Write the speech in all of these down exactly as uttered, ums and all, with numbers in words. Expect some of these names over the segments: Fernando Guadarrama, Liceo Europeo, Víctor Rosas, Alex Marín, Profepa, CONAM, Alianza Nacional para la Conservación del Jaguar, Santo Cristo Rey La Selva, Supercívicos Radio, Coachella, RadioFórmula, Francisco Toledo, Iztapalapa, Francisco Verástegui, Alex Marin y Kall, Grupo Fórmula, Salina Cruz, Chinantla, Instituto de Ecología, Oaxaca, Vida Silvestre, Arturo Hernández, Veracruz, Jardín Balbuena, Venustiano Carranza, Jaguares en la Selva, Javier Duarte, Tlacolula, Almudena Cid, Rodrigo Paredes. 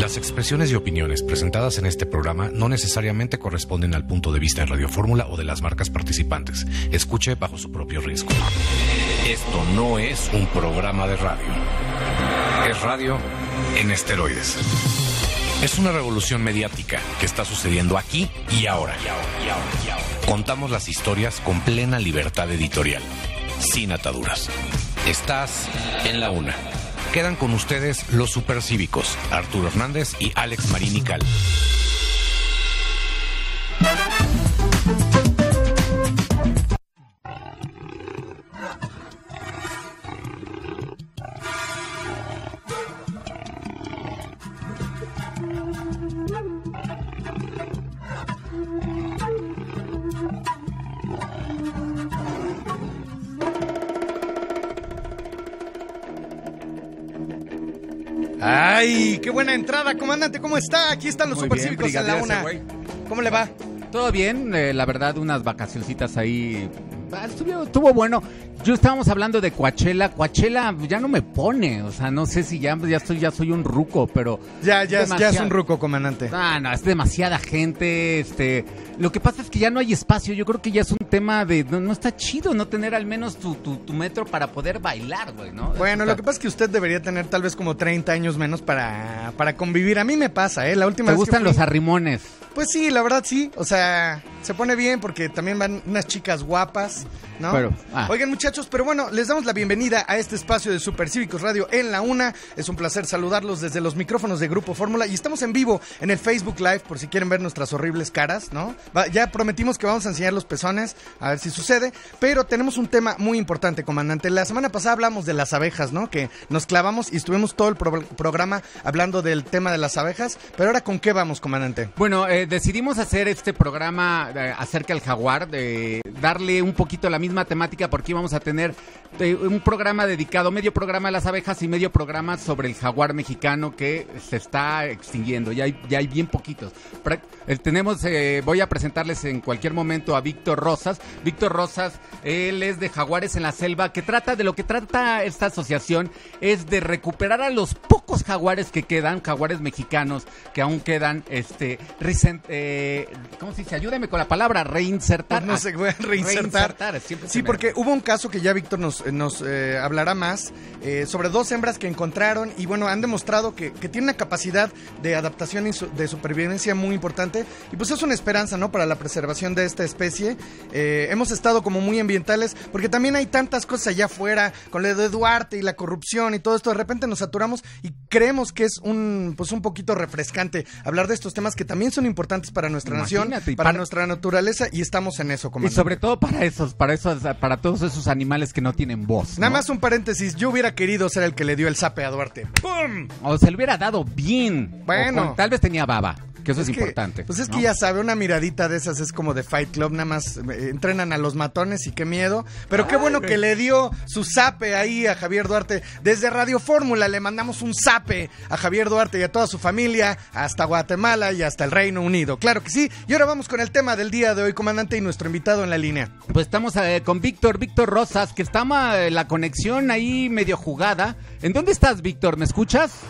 Las expresiones y opiniones presentadas en este programa no necesariamente corresponden al punto de vista de Radio Fórmula o de las marcas participantes. Escuche bajo su propio riesgo. Esto no es un programa de radio. Es radio en esteroides. Es una revolución mediática que está sucediendo aquí y ahora. Contamos las historias con plena libertad editorial, sin ataduras. Estás en la una. Quedan con ustedes los Supercívicos, Arturo Hernández y Alex Marín y Kall. ¡Ay! ¡Qué buena entrada, comandante! ¿Cómo está? Aquí están los Supercívicos en la una. ¿Cómo le va? Todo bien, eh, la verdad, unas vacacioncitas ahí. Ah, estuvo, estuvo bueno. Yo estábamos hablando de Coachella. Coachella ya no me pone, o sea, no sé si ya, ya, estoy, ya soy un ruco, pero... Ya, ya, es, ya es un ruco, comandante. Ah, no, es demasiada gente, este... Lo que pasa es que ya no hay espacio, yo creo que ya es un tema de... No, no está chido no tener al menos tu, tu, tu metro para poder bailar, güey, ¿no? Bueno, o sea, lo que pasa es que usted debería tener tal vez como treinta años menos para, para convivir. A mí me pasa, ¿eh? La última vez que fui... ¿Te gustan los arrimones? Pues sí, la verdad sí, o sea, se pone bien porque también van unas chicas guapas, ¿no? Pero, ah. Oigan, muchachos. Pero bueno, les damos la bienvenida a este espacio de Supercívicos Radio en la una. Es un placer saludarlos desde los micrófonos de Grupo Fórmula y estamos en vivo en el Facebook Live por si quieren ver nuestras horribles caras, ¿no? Va, ya prometimos que vamos a enseñar los pezones, a ver si sucede, pero tenemos un tema muy importante, comandante. La semana pasada hablamos de las abejas, ¿no? Que nos clavamos y estuvimos todo el pro programa hablando del tema de las abejas, pero ahora ¿con qué vamos, comandante? Bueno, eh, decidimos hacer este programa eh, acerca del jaguar, de darle un poquito la misma temática porque íbamos a tener un programa dedicado, medio programa a las abejas y medio programa sobre el jaguar mexicano que se está extinguiendo, ya hay, ya hay bien poquitos. Tenemos, eh, voy a presentarles en cualquier momento a Víctor Rosas. Víctor Rosas, él es de Jaguares en la Selva, que trata de lo que trata esta asociación es de recuperar a los pocos jaguares que quedan, jaguares mexicanos que aún quedan, este, recent, eh, ¿cómo se dice? Ayúdame con la palabra, reinsertar. No sé, reinsertar. reinsertar siempre sí, porque me... hubo un caso que ya Víctor nos, nos eh, hablará más eh, sobre dos hembras que encontraron y bueno, han demostrado que, que tienen una capacidad de adaptación y su, de supervivencia muy importante y pues es una esperanza, ¿no? Para la preservación de esta especie. Eh, hemos estado como muy ambientales porque también hay tantas cosas allá afuera con lo de Duarte y la corrupción y todo esto, de repente nos saturamos y creemos que es un pues un poquito refrescante hablar de estos temas que también son importantes para nuestra Imagínate, nación, para, para nuestra naturaleza y estamos en eso, comandante. Y sobre todo para esos, para esos, para todos esos animales que no tienen voz, ¿no? Nada más un paréntesis, yo hubiera querido ser el que le dio el zape a Duarte. ¡Pum! O se le hubiera dado bien. Bueno. O con, tal vez tenía baba, que eso es, es que, importante. Pues es ¿no? que ya sabe, una miradita de esas es como de Fight Club, nada más eh, entrenan a los matones y qué miedo. Pero qué Ay, bueno que le dio su zape ahí a Javier Duarte. Desde Radio Fórmula le mandamos un zape a Javier Duarte y a toda su familia, hasta Guatemala y hasta el Reino Unido. Claro que sí. Y ahora vamos con el tema del día de hoy, comandante, y nuestro invitado en la línea. Pues estamos eh, con Víctor, Víctor Rosas, que está eh, la conexión ahí medio jugada. ¿En dónde estás, Víctor? ¿Me escuchas?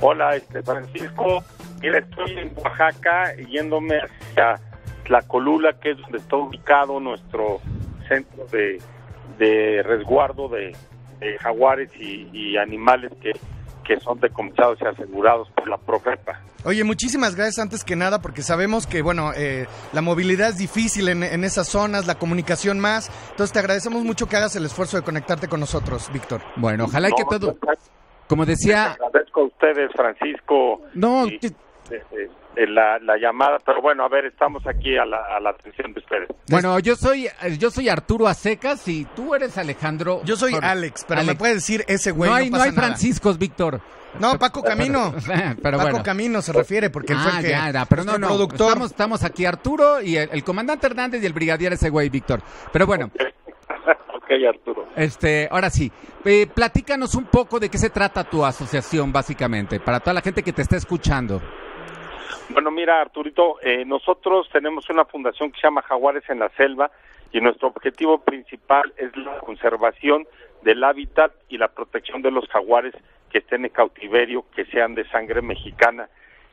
Hola, este Francisco. Mira, estoy en Oaxaca yéndome hacia Tlacolula, que es donde está ubicado nuestro centro de, de resguardo de, de jaguares y, y animales que, que son decomisados y asegurados por la Profepa. Oye, muchísimas gracias antes que nada, porque sabemos que, bueno, eh, la movilidad es difícil en, en esas zonas, la comunicación más. Entonces te agradecemos mucho que hagas el esfuerzo de conectarte con nosotros, Víctor. Bueno, ojalá no, que todo... Como decía... Les agradezco a ustedes, Francisco. No, y... te... La, la llamada, pero bueno, a ver, estamos aquí a la, a la atención de ustedes. Bueno, yo soy yo soy Arturo Acecas y tú eres Alejandro. Yo soy Alex, pero Alex. Me puedes decir ese güey. No hay, no pasa no hay nada. Franciscos, Víctor. No, Paco Camino. Pero, pero Paco bueno. Camino se refiere porque él ah, fue el que ya era, pero no, no, productor. Estamos, estamos aquí Arturo y el, el comandante Hernández y el brigadier ese güey, Víctor. Pero bueno. Okay. Okay, Arturo. Este, ahora sí, eh, platícanos un poco de qué se trata tu asociación, básicamente, para toda la gente que te está escuchando. Bueno, mira, Arturito, eh, nosotros tenemos una fundación que se llama Jaguares en la Selva y nuestro objetivo principal es la conservación del hábitat y la protección de los jaguares que estén en cautiverio, que sean de sangre mexicana,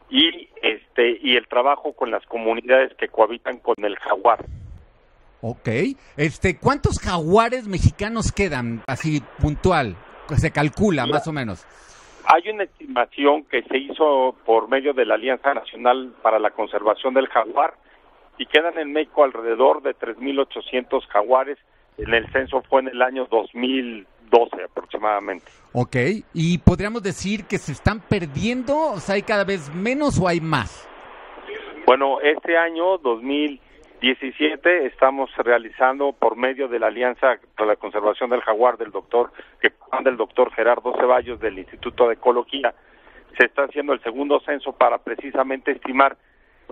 y este y el trabajo con las comunidades que cohabitan con el jaguar. Ok, este, ¿cuántos jaguares mexicanos quedan así puntual? Se calcula más o menos. Hay una estimación que se hizo por medio de la Alianza Nacional para la Conservación del Jaguar, y quedan en México alrededor de tres mil ochocientos jaguares. En el censo fue en el año dos mil doce aproximadamente. Ok, ¿y podríamos decir que se están perdiendo? O sea, ¿hay cada vez menos o hay más? Bueno, este año dos mil diecisiete estamos realizando por medio de la Alianza para la Conservación del Jaguar del doctor que del doctor Gerardo Ceballos del Instituto de Ecología, se está haciendo el segundo censo para precisamente estimar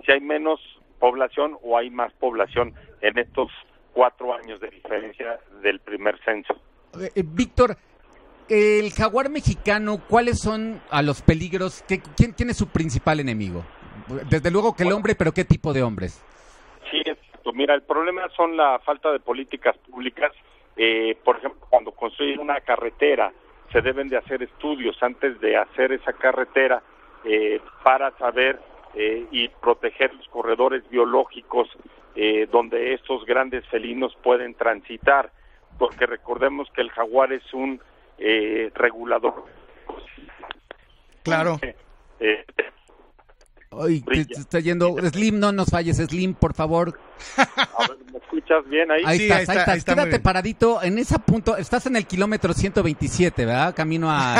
si hay menos población o hay más población en estos cuatro años de diferencia del primer censo. Eh, eh, Víctor, el jaguar mexicano, ¿cuáles son a los peligros? ¿Qué, quién, ¿Quién es su principal enemigo? Desde luego que el hombre, pero ¿qué tipo de hombres? Sí, mira, el problema son la falta de políticas públicas. Eh, por ejemplo, cuando construyen una carretera, se deben de hacer estudios antes de hacer esa carretera eh, para saber eh, y proteger los corredores biológicos eh, donde estos grandes felinos pueden transitar, porque recordemos que el jaguar es un eh, regulador. Claro. Eh, eh, Ay, te, te está yendo. Slim, no nos falles, Slim, por favor. A ver, ¿me escuchas bien ahí? Ahí, sí, estás, ahí, está, ahí estás, quédate paradito en ese punto. Estás en el kilómetro ciento veintisiete, ¿verdad? Camino a,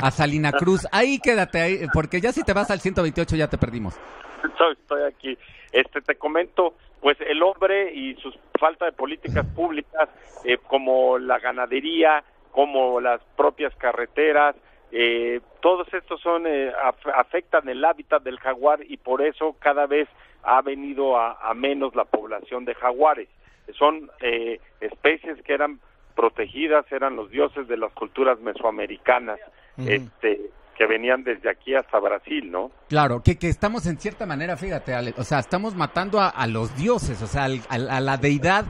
a Salina Cruz. Ahí quédate, ahí, porque ya si te vas al ciento veintiocho ya te perdimos. Estoy, estoy aquí. Este, te comento, pues el hombre y su falta de políticas públicas, eh, como la ganadería, como las propias carreteras, Eh, todos estos son eh, af- afectan el hábitat del jaguar, y por eso cada vez ha venido a, a menos la población de jaguares. Son eh, especies que eran protegidas, eran los dioses de las culturas mesoamericanas, uh-huh. este, que venían desde aquí hasta Brasil, ¿no? Claro, que, que estamos en cierta manera, fíjate, Alex, o sea, estamos matando a, a los dioses, o sea, al, a, a la deidad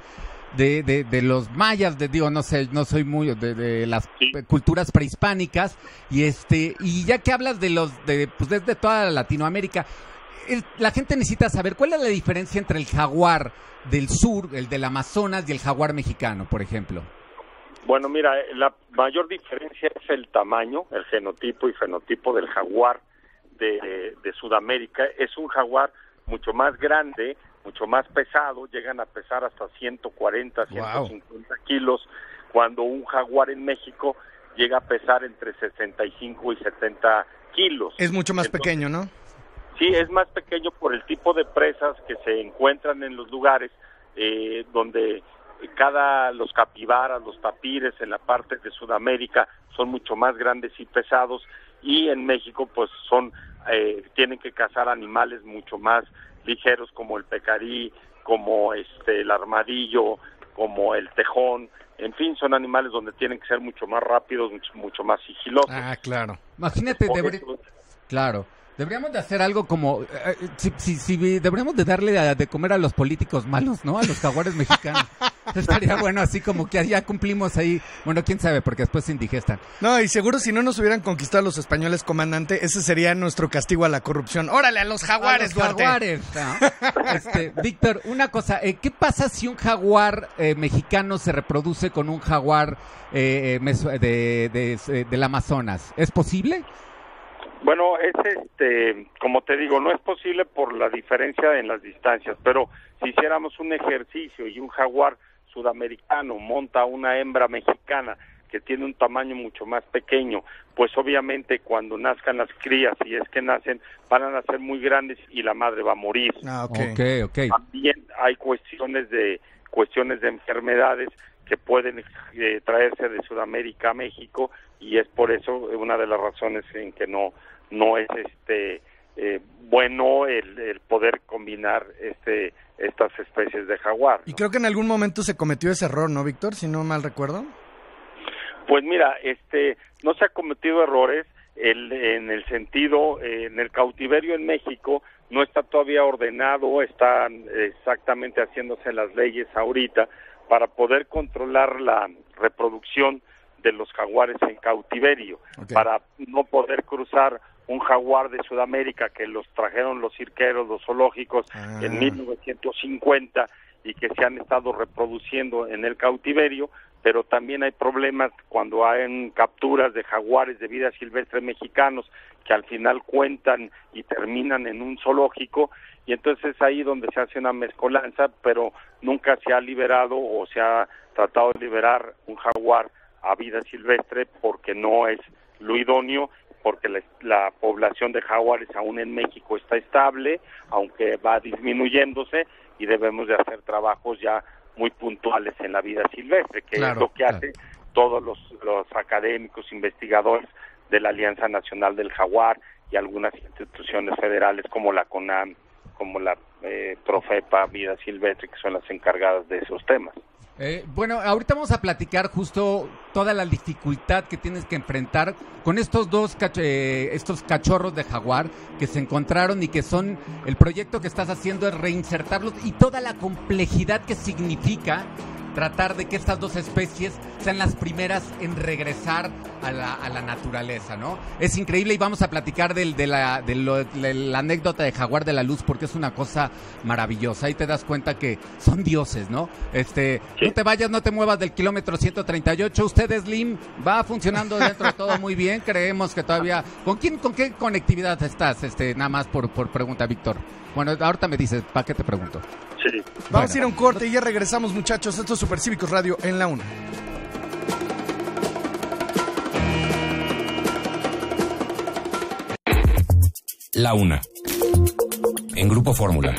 de, de, de los mayas, de, digo, no sé, no soy muy de, de las sí. culturas prehispánicas, y este y ya que hablas de los de pues desde toda Latinoamérica, el, la gente necesita saber cuál es la diferencia entre el jaguar del sur, el del Amazonas, y el jaguar mexicano, por ejemplo. Bueno, mira, la mayor diferencia es el tamaño, el genotipo y fenotipo del jaguar de, de, de Sudamérica. Es un jaguar mucho más grande, mucho más pesado, llegan a pesar hasta ciento cuarenta, ciento cincuenta wow. kilos, cuando un jaguar en México llega a pesar entre sesenta y cinco y setenta kilos. Es mucho más Entonces, pequeño, ¿no? Sí, es más pequeño por el tipo de presas que se encuentran en los lugares eh, donde cada, los capibaras, los tapires en la parte de Sudamérica son mucho más grandes y pesados, y en México pues son, eh, tienen que cazar animales mucho más ligeros como el pecarí, como este el armadillo, como el tejón, en fin, son animales donde tienen que ser mucho más rápidos, mucho, mucho más sigilosos. Ah, claro. Imagínate, debería... claro, deberíamos de hacer algo como, eh, si, si, si deberíamos de darle a, de comer a los políticos malos, ¿no? A los jaguares mexicanos. Estaría bueno, así como que ya cumplimos ahí. Bueno, quién sabe, porque después se indigestan. No, y seguro si no nos hubieran conquistado los españoles, comandante, ese sería nuestro castigo a la corrupción. ¡Órale, a los jaguares, a los Duarte! Jaguares. No. Este, Víctor, una cosa, eh, ¿qué pasa si un jaguar eh, mexicano se reproduce con un jaguar eh, de, de, de, del Amazonas? ¿Es posible? Bueno, es este, como te digo, no es posible por la diferencia en las distancias, pero si hiciéramos un ejercicio y un jaguar sudamericano monta una hembra mexicana que tiene un tamaño mucho más pequeño, pues obviamente cuando nazcan las crías, si es que nacen, van a nacer muy grandes y la madre va a morir. Ah, okay. Okay, okay. También hay cuestiones de cuestiones de enfermedades que pueden eh, traerse de Sudamérica a México, y es por eso una de las razones en que no no es este eh, bueno el, el poder combinar este estas especies de jaguar, ¿no? Y creo que en algún momento se cometió ese error, ¿no, Víctor? Si no mal recuerdo. Pues mira, este no se ha cometido errores el, en el sentido, eh, en el cautiverio en México no está todavía ordenado, están exactamente haciéndose las leyes ahorita para poder controlar la reproducción de los jaguares en cautiverio, okay, para no poder cruzar un jaguar de Sudamérica que los trajeron los cirqueros, los zoológicos, ah. en mil novecientos cincuenta, y que se han estado reproduciendo en el cautiverio. Pero también hay problemas cuando hay capturas de jaguares de vida silvestre mexicanos que al final cuentan y terminan en un zoológico, y entonces es ahí donde se hace una mezcolanza, pero nunca se ha liberado o se ha tratado de liberar un jaguar a vida silvestre porque no es lo idóneo, porque la, la población de jaguares aún en México está estable, aunque va disminuyéndose, y debemos de hacer trabajos ya muy puntuales en la vida silvestre, que claro, es lo que claro. hacen todos los, los académicos, investigadores de la Alianza Nacional del Jaguar y algunas instituciones federales como la CONAM, como la eh, Profepa, Vida Silvestre, que son las encargadas de esos temas. Eh, bueno, ahorita vamos a platicar justo toda la dificultad que tienes que enfrentar con estos dos cach- eh, estos cachorros de jaguar que se encontraron y que son, el proyecto que estás haciendo es reinsertarlos, y toda la complejidad que significa tratar de que estas dos especies sean las primeras en regresar a la, a la naturaleza, ¿no? Es increíble, y vamos a platicar del, de, la, de, lo, de la anécdota de Jaguar de la Luz, porque es una cosa maravillosa. Ahí te das cuenta que son dioses, ¿no? Este, sí. No te vayas, no te muevas del kilómetro ciento treinta y ocho. Usted, Slim, va funcionando dentro de todo muy bien. Creemos que todavía... ¿Con quién, con qué conectividad estás? Este, nada más por, por pregunta, Víctor. Bueno, ahorita me dices, ¿para qué te pregunto? Sí. Vamos bueno. a ir a un corte y ya regresamos, muchachos. Esto es Supercívicos Radio en la UNAM. La UNAM. En Grupo Fórmula.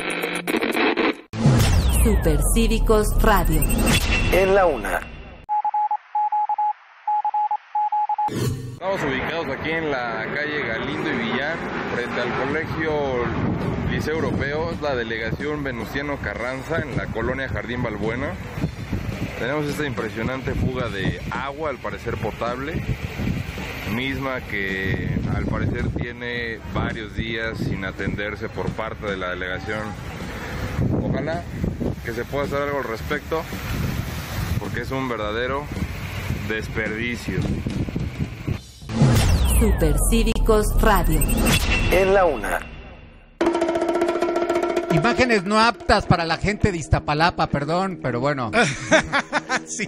Supercívicos Radio. En la UNAM. Estamos ubicados aquí en la calle Galindo y Villar, frente al colegio Liceo Europeo, es la delegación Venustiano Carranza, en la colonia Jardín Balbuena. Tenemos esta impresionante fuga de agua, al parecer potable, misma que al parecer tiene varios días sin atenderse por parte de la delegación. Ojalá que se pueda hacer algo al respecto, porque es un verdadero desperdicio. Supercívicos Radio. En la UNA. Imágenes no aptas para la gente de Iztapalapa, perdón, pero bueno. Sí.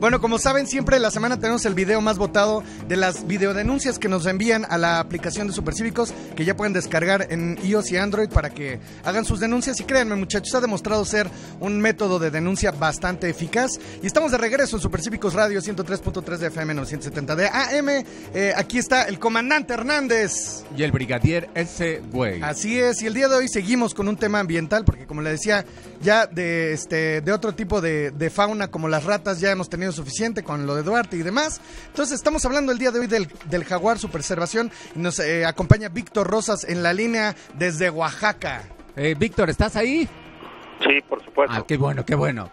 Bueno, como saben, siempre la semana tenemos el video más votado de las videodenuncias que nos envían a la aplicación de Supercívicos, que ya pueden descargar en iOS y Android para que hagan sus denuncias. Y créanme, muchachos, ha demostrado ser un método de denuncia bastante eficaz. Y estamos de regreso en Supercívicos Radio ciento tres punto tres de F M, novecientos setenta de A M. Eh, aquí está el comandante Hernández. Y el brigadier ese güey. Así es, y el día de hoy seguimos con un tema ambiental, porque como le decía, ya de, este, de otro tipo de, de fauna como las ratas ya hemos tenido suficiente con lo de Duarte y demás. Entonces estamos hablando el día de hoy del, del jaguar, su preservación. Nos eh, acompaña Víctor Rosas en la línea desde Oaxaca. Eh, Víctor, ¿estás ahí? Sí, por supuesto. Ah, qué bueno, qué bueno.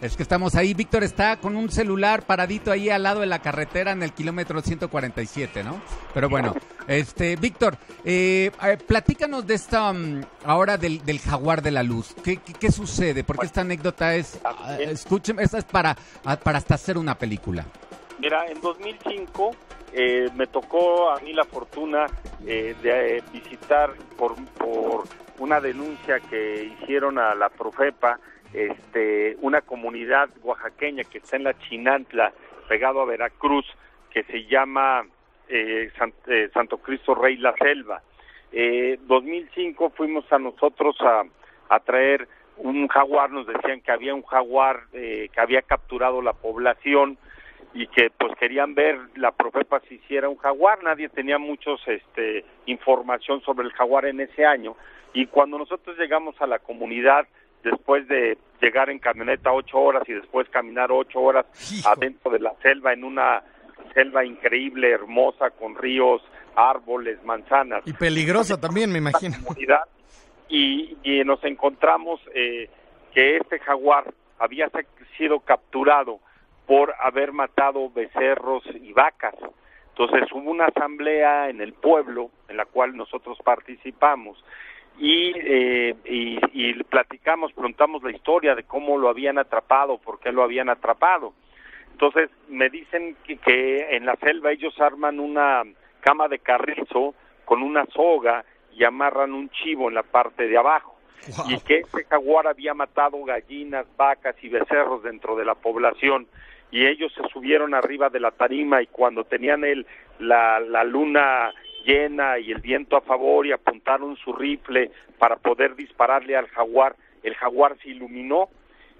Es que estamos ahí. Víctor está con un celular paradito ahí al lado de la carretera en el kilómetro ciento cuarenta y siete, ¿no? Pero bueno, este Víctor, eh, platícanos de esta um, ahora del, del jaguar de la luz. ¿Qué, qué, qué sucede? Porque esta anécdota es, uh, escúcheme, esta es para, uh, para hasta hacer una película. Mira, en dos mil cinco eh, me tocó a mí la fortuna eh, de eh, visitar por... por una denuncia que hicieron a la Profepa, este, una comunidad oaxaqueña que está en la Chinantla, pegado a Veracruz, que se llama eh, San, eh, Santo Cristo Rey La Selva. En eh, dos mil cinco fuimos a nosotros a, a traer un jaguar, nos decían que había un jaguar eh, que había capturado la población y que pues querían ver la Profepa si hiciera un jaguar. Nadie tenía muchos este, información sobre el jaguar en ese año. Y cuando nosotros llegamos a la comunidad, después de llegar en camioneta ocho horas y después caminar ocho horas Hijo. adentro de la selva, en una selva increíble, hermosa, con ríos, árboles, manzanas. Y peligrosa entonces, también, me imagino. Y, y nos encontramos eh, que este jaguar había sido capturado por haber matado becerros y vacas. Entonces hubo una asamblea en el pueblo en la cual nosotros participamos. Y, eh, y, y platicamos, preguntamos la historia de cómo lo habían atrapado, por qué lo habían atrapado. Entonces me dicen que, que en la selva ellos arman una cama de carrizo con una soga y amarran un chivo en la parte de abajo. Wow. Y que ese jaguar había matado gallinas, vacas y becerros dentro de la población, y ellos se subieron arriba de la tarima, y cuando tenían el, la, la luna llena y el viento a favor y apuntaron su rifle para poder dispararle al jaguar, el jaguar se iluminó,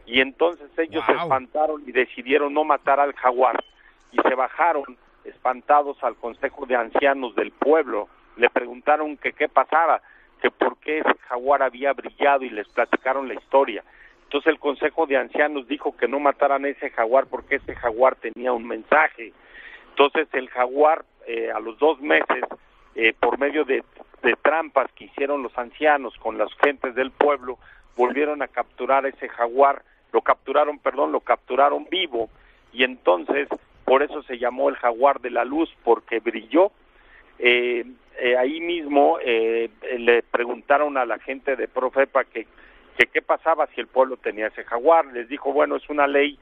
y entonces ellos wow. se espantaron y decidieron no matar al jaguar, y se bajaron espantados al Consejo de Ancianos del pueblo, le preguntaron que qué pasaba, que por qué ese jaguar había brillado, y les platicaron la historia. Entonces el Consejo de Ancianos dijo que no mataran a ese jaguar porque ese jaguar tenía un mensaje. Entonces el jaguar, eh, a los dos meses, eh, por medio de, de trampas que hicieron los ancianos con las gentes del pueblo, volvieron a capturar a ese jaguar, lo capturaron, perdón, lo capturaron vivo, y entonces por eso se llamó el Jaguar de la Luz, porque brilló. Eh, eh, ahí mismo eh, le preguntaron a la gente de Profepa que, que qué pasaba si el pueblo tenía ese jaguar. Les dijo, bueno, es una ley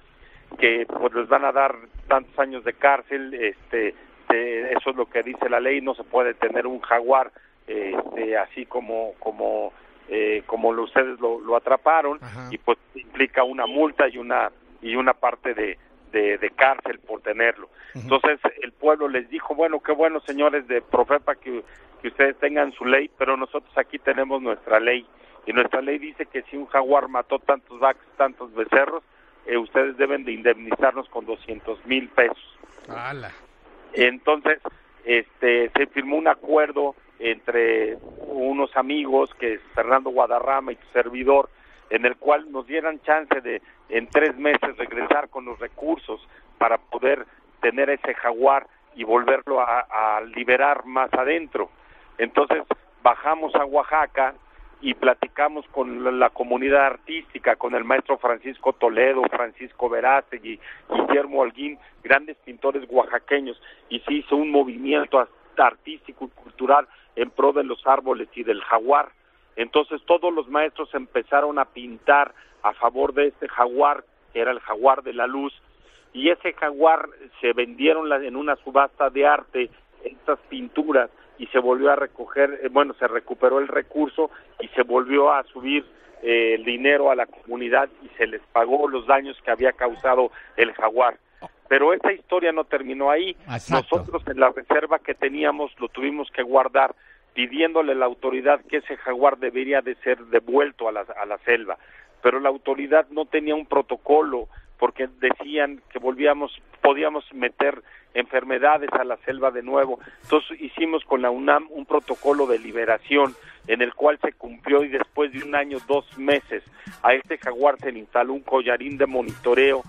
que pues les van a dar tantos años de cárcel, este, eh, eso es lo que dice la ley, no se puede tener un jaguar eh, este, así como como eh, como lo, ustedes lo, lo atraparon. Ajá. Y pues implica una multa y una y una parte de De, de cárcel por tenerlo. Uh-huh. Entonces el pueblo les dijo, bueno, qué bueno, señores de Profepa, que, que ustedes tengan su ley, pero nosotros aquí tenemos nuestra ley, y nuestra ley dice que si un jaguar mató tantos vacas, tantos becerros, eh, ustedes deben de indemnizarnos con doscientos mil pesos. ¡Hala! Entonces este se firmó un acuerdo entre unos amigos, que es Fernando Guadarrama y tu servidor, en el cual nos dieran chance de en tres meses regresar con los recursos para poder tener ese jaguar y volverlo a, a liberar más adentro. Entonces bajamos a Oaxaca y platicamos con la, la comunidad artística, con el maestro Francisco Toledo, Francisco Verástegui, Guillermo Alguín, grandes pintores oaxaqueños, y se hizo un movimiento artístico y cultural en pro de los árboles y del jaguar. Entonces todos los maestros empezaron a pintar a favor de este jaguar, que era el Jaguar de la Luz, y ese jaguar se vendieron en una subasta de arte, estas pinturas, y se volvió a recoger, bueno, se recuperó el recurso y se volvió a subir eh, el dinero a la comunidad, y se les pagó los daños que había causado el jaguar. Pero esa historia no terminó ahí. Exacto. Nosotros en la reserva que teníamos lo tuvimos que guardar, pidiéndole a la autoridad que ese jaguar debería de ser devuelto a la, a la selva, pero la autoridad no tenía un protocolo, porque decían que volvíamos, podíamos meter enfermedades a la selva de nuevo. Entonces hicimos con la UNAM un protocolo de liberación, en el cual se cumplió, y después de un año, dos meses, a este jaguar se le instaló un collarín de monitoreo,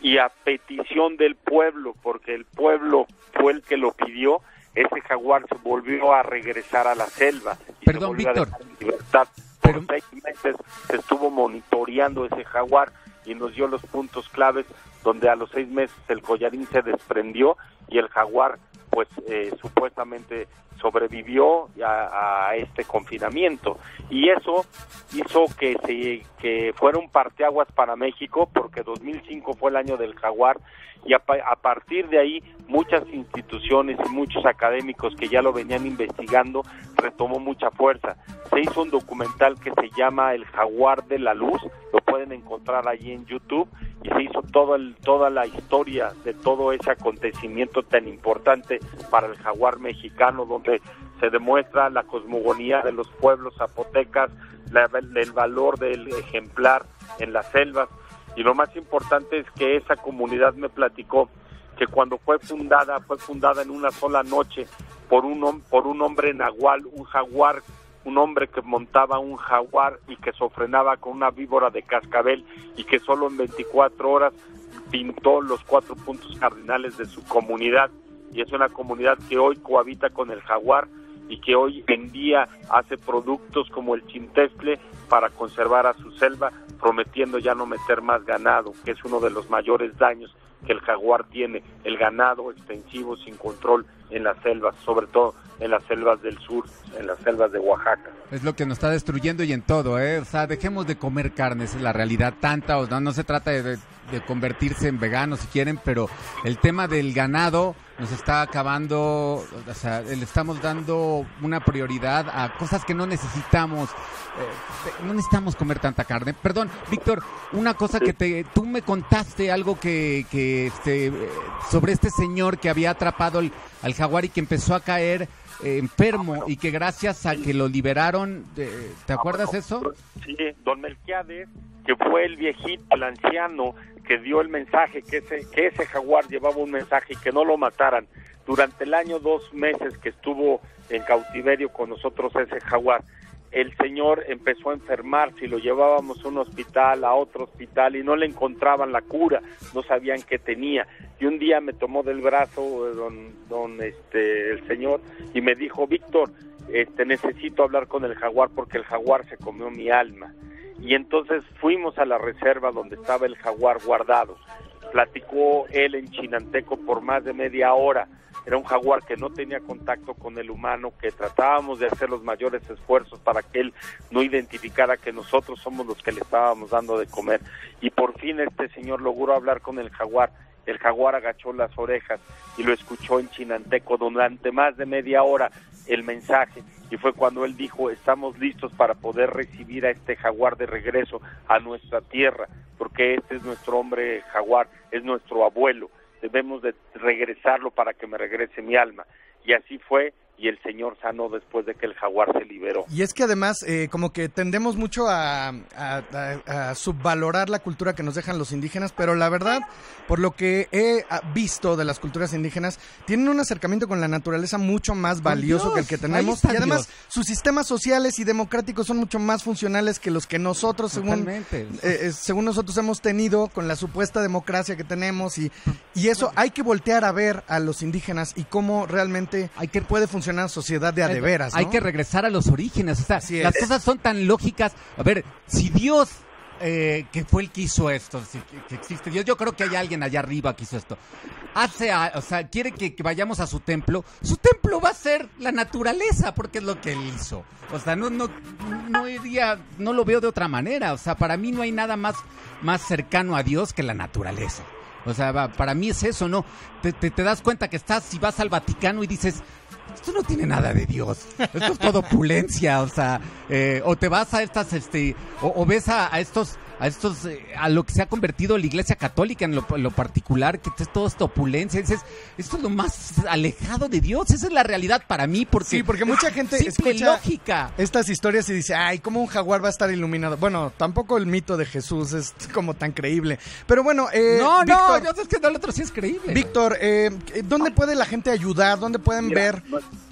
y a petición del pueblo, porque el pueblo fue el que lo pidió, ese jaguar se volvió a regresar a la selva. Y Perdón, se Víctor. En libertad. Por pero... seis meses se estuvo monitoreando ese jaguar, y nos dio los puntos claves donde a los seis meses el collarín se desprendió, y el jaguar pues eh, supuestamente sobrevivió a, a este confinamiento, y eso hizo que se que fuera un parteaguas para México, porque dos mil cinco fue el año del jaguar, y a, a partir de ahí muchas instituciones y muchos académicos que ya lo venían investigando retomó mucha fuerza. Se hizo un documental que se llama El Jaguar de la Luz, lo pueden encontrar allí en YouTube, y se hizo todo el, toda la historia de todo ese acontecimiento tan importante para el jaguar mexicano, donde se demuestra la cosmogonía de los pueblos zapotecas, la, el valor del ejemplar en las selvas, y lo más importante es que esa comunidad me platicó que cuando fue fundada, fue fundada en una sola noche por un, por un hombre nahual, un jaguar, un hombre que montaba un jaguar y que sofrenaba con una víbora de cascabel, y que solo en veinticuatro horas pintó los cuatro puntos cardinales de su comunidad. Y es una comunidad que hoy cohabita con el jaguar, y que hoy en día hace productos como el chintestle para conservar a su selva, prometiendo ya no meter más ganado, que es uno de los mayores daños que el jaguar tiene, el ganado extensivo sin control en las selvas, sobre todo en las selvas del sur, en las selvas de Oaxaca. Es lo que nos está destruyendo y en todo, ¿eh? O sea, dejemos de comer carne, esa es la realidad tanta, o sea, no se trata de, de, de convertirse en veganos si quieren, pero el tema del ganado nos está acabando, o sea, le estamos dando una prioridad a cosas que no necesitamos, eh, no necesitamos comer tanta carne. Perdón, Víctor, una cosa que te, tú me contaste algo que, que este, sobre este señor que había atrapado el, al jaguar y que empezó a caer eh, enfermo y que gracias a que lo liberaron, eh, ¿te acuerdas eso? Sí, don Melquiades, que fue el viejito, el anciano, que dio el mensaje, que ese, que ese jaguar llevaba un mensaje y que no lo mataran. Durante el año, dos meses que estuvo en cautiverio con nosotros ese jaguar, el señor empezó a enfermarse y lo llevábamos a un hospital, a otro hospital, y no le encontraban la cura, no sabían qué tenía. Y un día me tomó del brazo don, don este, el señor y me dijo, Víctor, este, necesito hablar con el jaguar porque el jaguar se comió mi alma. Y entonces fuimos a la reserva donde estaba el jaguar guardado. Platicó él en chinanteco por más de media hora. Era un jaguar que no tenía contacto con el humano, que tratábamos de hacer los mayores esfuerzos para que él no identificara que nosotros somos los que le estábamos dando de comer. Y por fin este señor logró hablar con el jaguar. El jaguar agachó las orejas y lo escuchó en chinanteco durante más de media hora el mensaje. Y fue cuando él dijo, estamos listos para poder recibir a este jaguar de regreso a nuestra tierra, porque este es nuestro hombre jaguar, es nuestro abuelo, debemos de regresarlo para que me regrese mi alma. Y así fue, y el señor sanó después de que el jaguar se liberó. Y es que además, eh, como que tendemos mucho a, a, a, a subvalorar la cultura que nos dejan los indígenas, pero la verdad, por lo que he visto de las culturas indígenas, tienen un acercamiento con la naturaleza mucho más valioso Dios, que el que tenemos. Y además, Dios. Sus sistemas sociales y democráticos son mucho más funcionales que los que nosotros, según eh, según nosotros hemos tenido con la supuesta democracia que tenemos. Y, y eso hay que voltear a ver a los indígenas y cómo realmente hay que, puede funcionar sociedad de a de veras, ¿no? Hay que regresar a los orígenes. O sea, las cosas son tan lógicas. A ver, si Dios... Eh, que fue el que hizo esto, si, que existe Dios, yo creo que hay alguien allá arriba que hizo esto, hace, a, o sea, quiere que, que vayamos a su templo, su templo va a ser la naturaleza, porque es lo que él hizo, o sea, no, no, no iría, no lo veo de otra manera, o sea, para mí no hay nada más, más cercano a Dios que la naturaleza, o sea, para mí es eso, ¿no? Te, te, te das cuenta que estás, si vas al Vaticano y dices... Esto no tiene nada de Dios, esto es todo opulencia, o sea, eh, o te vas a estas, este, o, o ves a, a estos, a estos, eh, a lo que se ha convertido la Iglesia Católica en lo, lo particular, que es toda esta opulencia, dices, esto es lo más alejado de Dios, esa es la realidad para mí, porque sí, porque mucha gente escucha lógica. Estas historias y dice, ay, ¿cómo un jaguar va a estar iluminado? Bueno, tampoco el mito de Jesús es como tan creíble, pero bueno, eh, no, Víctor, no, yo sé que el otro sí es creíble. Víctor, eh, ¿dónde puede la gente ayudar? ¿Dónde pueden Mira, ver?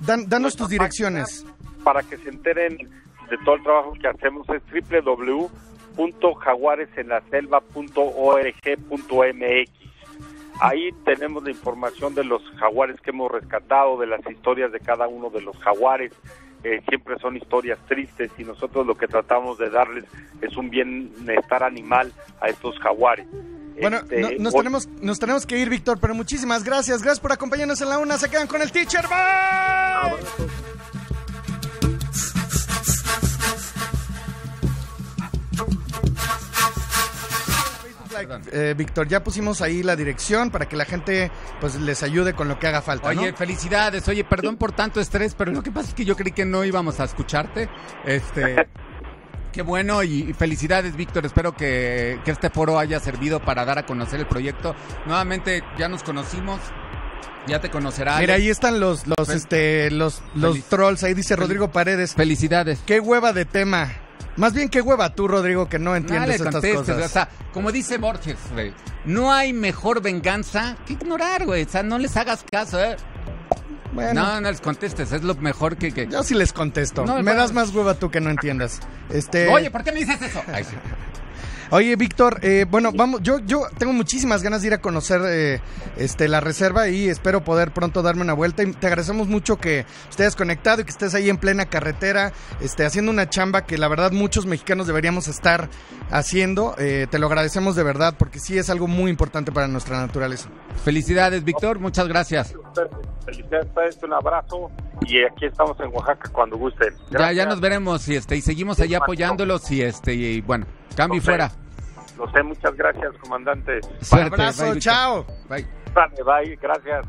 Dan, danos tus direcciones. Para que se enteren de todo el trabajo que hacemos es doble u doble u doble u punto jaguares en la selva punto org punto m x. Ahí tenemos la información de los jaguares que hemos rescatado, de las historias de cada uno de los jaguares. Eh, siempre son historias tristes y nosotros lo que tratamos de darles es un bienestar animal a estos jaguares. Bueno, este, no, nos, tenemos, nos tenemos que ir, Víctor, pero muchísimas gracias. Gracias por acompañarnos en la una. Se quedan con el Teacher. Bye. Eh, Víctor, ya pusimos ahí la dirección para que la gente pues les ayude con lo que haga falta, ¿no? Oye, felicidades. Oye, perdón por tanto estrés, pero lo que pasa es que yo creí que no íbamos a escucharte. Este... Qué bueno y felicidades, Víctor. Espero que, que este foro haya servido para dar a conocer el proyecto. Nuevamente ya nos conocimos, ya te conocerá. Mira, ahí están los los Fel- este los los Felic- trolls. Ahí dice Rodrigo Paredes. Felicidades. Qué hueva de tema. Más bien qué hueva tú, Rodrigo, que no entiendes Dale, estas cosas. O sea, como dice Borges, güey, no hay mejor venganza que ignorar, güey. O sea, no les hagas caso, eh. Bueno. No, no les contestes, es lo mejor que... que... Yo sí les contesto, no, me bueno. das más hueva tú que no entiendas. Este... Oye, ¿por qué me dices eso? Ay, sí. Oye, Víctor, eh, bueno, vamos, yo yo tengo muchísimas ganas de ir a conocer eh, este la reserva y espero poder pronto darme una vuelta. Y te agradecemos mucho que estés conectado y que estés ahí en plena carretera, este, haciendo una chamba que la verdad muchos mexicanos deberíamos estar haciendo. Eh, te lo agradecemos de verdad porque sí es algo muy importante para nuestra naturaleza. Felicidades, Víctor, muchas gracias. Felicidades, pues, un abrazo. Y aquí estamos en Oaxaca cuando gusten. Ya, ya nos veremos y este y seguimos allá apoyándolos y este y bueno, cambio y fuera. Lo sé, muchas gracias, comandante. Suerte, un abrazo, bye, chao. Bye. Bye, bye, gracias.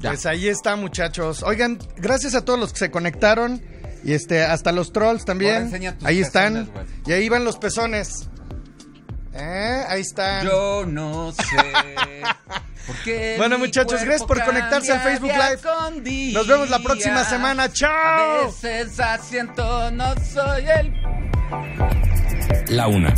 Ya. Pues ahí está, muchachos. Oigan, gracias a todos los que se conectaron y este hasta los trolls también. Ahí están. Personas, y ahí van los pezones. ¿Eh? Ahí están. Yo no sé. Bueno, muchachos, gracias por conectarse al Facebook Live. Día, nos vemos la próxima semana. ¡Chao! A veces asiento, no soy el... La una.